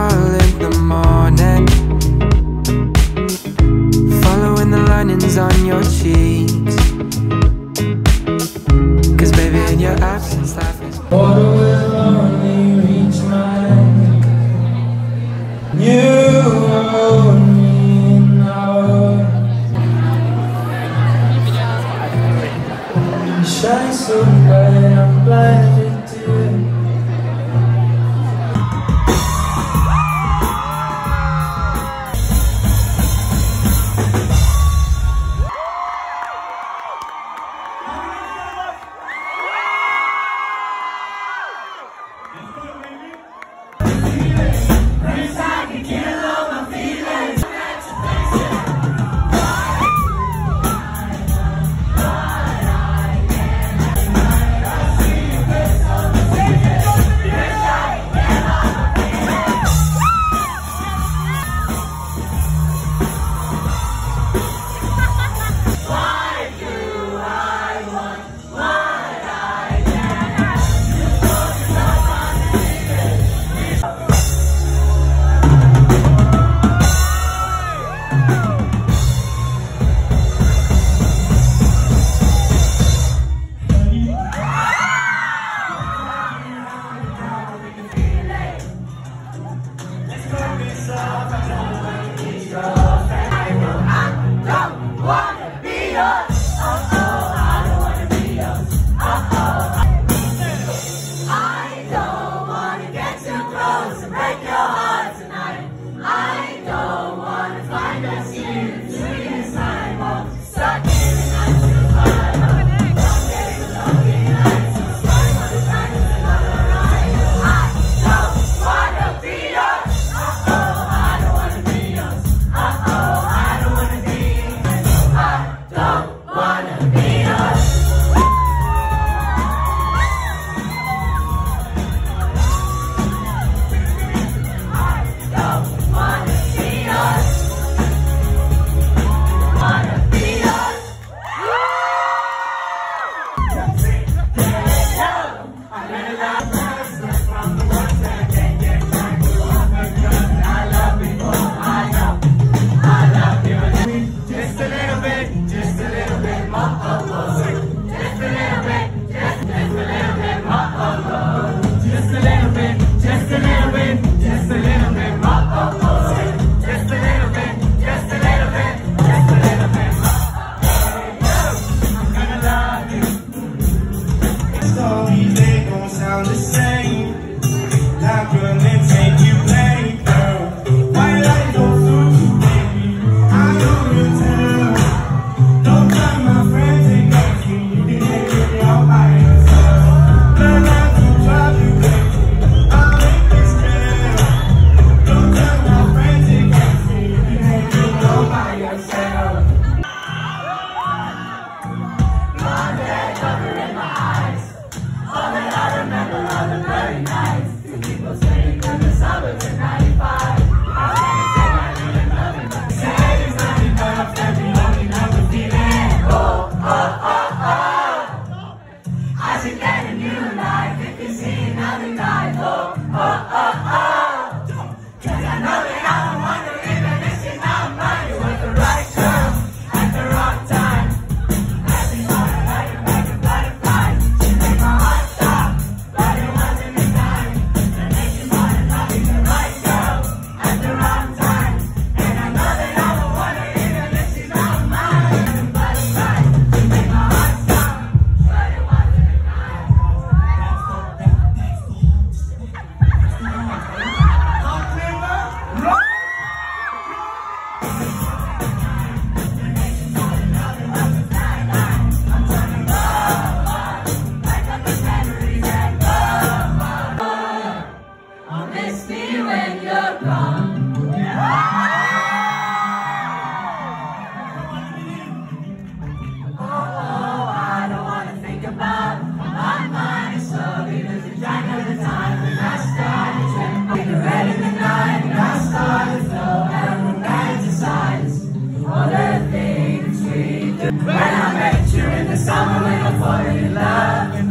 call in the morning, following the linings on your cheeks, 'cause baby, in your absence life is water will only reach my neck. You owe me an hour. You shine so bright, I'm blinded to you.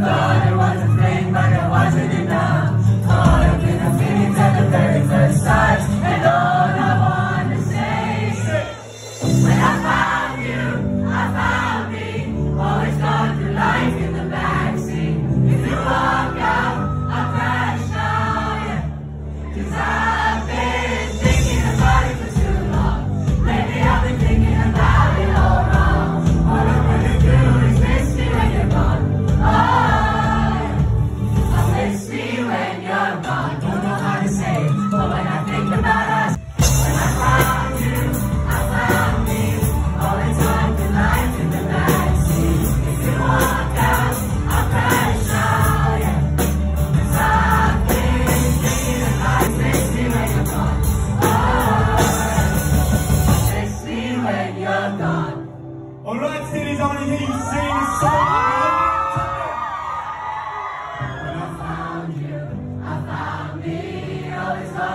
But it wasn't enough. Caught up in the feelings at the very first time.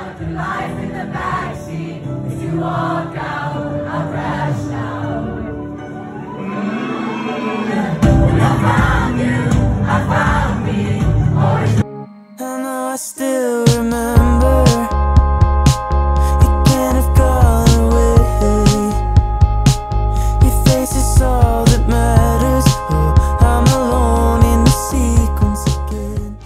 out through life in the backseat as you walk out a fresh out. When I found you, I found me. Always. I know I still remember. You can't have gone away. Your face is all that matters. Oh, I'm alone in the sequence again.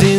Things